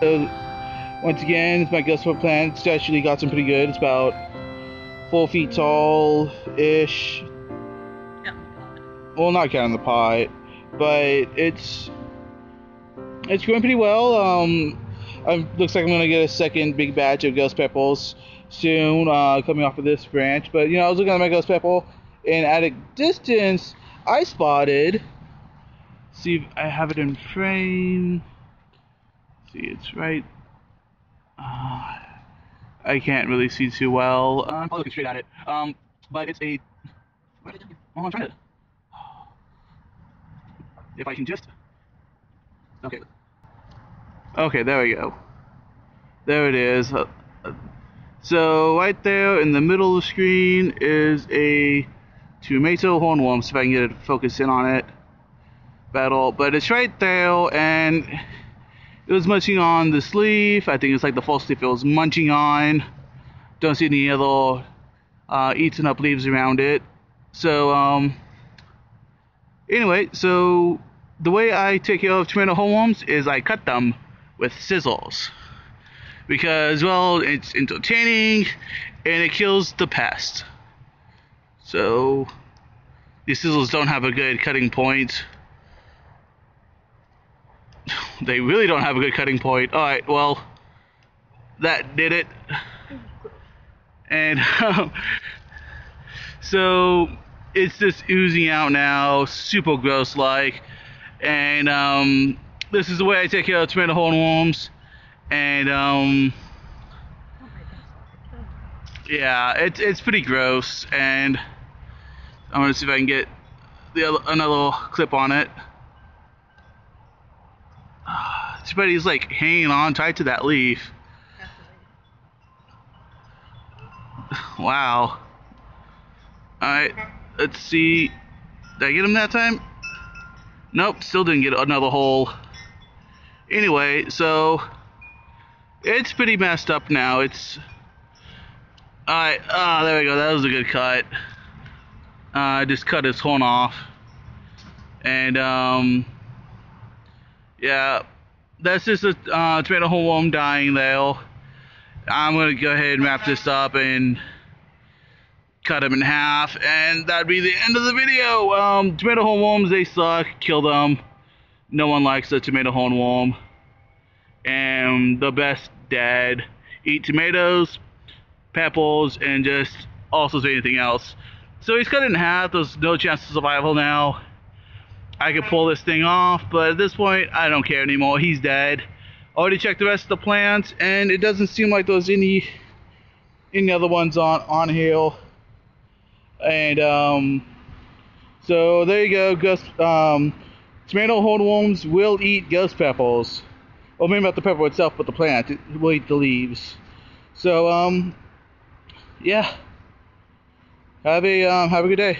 Once again, it's my Gustmore plant. It's actually got some pretty good. It's about 4 feet tall ish. Well, not counting the pot, but it's going pretty well. Looks like I'm gonna get a second big batch of ghost peppers soon, coming off of this branch. But I was looking at my ghost pepper, and at a distance, I spotted. See if I have it in frame. See, it's right. I can't really see too well. I'm looking straight at it. But it's a. Oh, I'm trying to. If I can just. Okay. Okay, there we go. There it is. So right there in the middle of the screen is a tomato hornworm. So if I can get it to focus in on it. Battle, but it's right there, and it was munching on this leaf. I think it's like the false leaf it was munching on. Don't see any other eating up leaves around it. So anyway, so the way I take care of tomato hornworms is I cut them with scissors because, well, it's entertaining and it kills the pest. So these scissors don't have a good cutting point. They really don't have a good cutting point. Alright, well, that did it. And so it's just oozing out now, super gross like. And this is the way I take care of tomato hornworms. And yeah, it's pretty gross. And I'm gonna see if I can get the another clip on it. But he's like hanging on tight to that leaf. Wow. Alright, let's see. Did I get him that time? Nope, still didn't get another hole. Anyway, so it's pretty messed up now. It's alright, ah, there we go, that was a good cut. I just cut his horn off. And yeah, that's just a tomato hornworm dying there. I'm going to go ahead and wrap this up and cut them in half, and that'd be the end of the video. Tomato hornworms, they suck. Kill them. No one likes a tomato hornworm. And the best dead. Eat tomatoes, peppers, and just all sorts of anything else. So he's cut in half. There's no chance of survival now. I could pull this thing off, but at this point, I don't care anymore. He's dead. Already checked the rest of the plants, and it doesn't seem like there's any other ones on here. And so there you go. Tomato hornworms will eat ghost peppers. Well, maybe not the pepper itself, but the plant. It will eat the leaves. So yeah. Have a good day.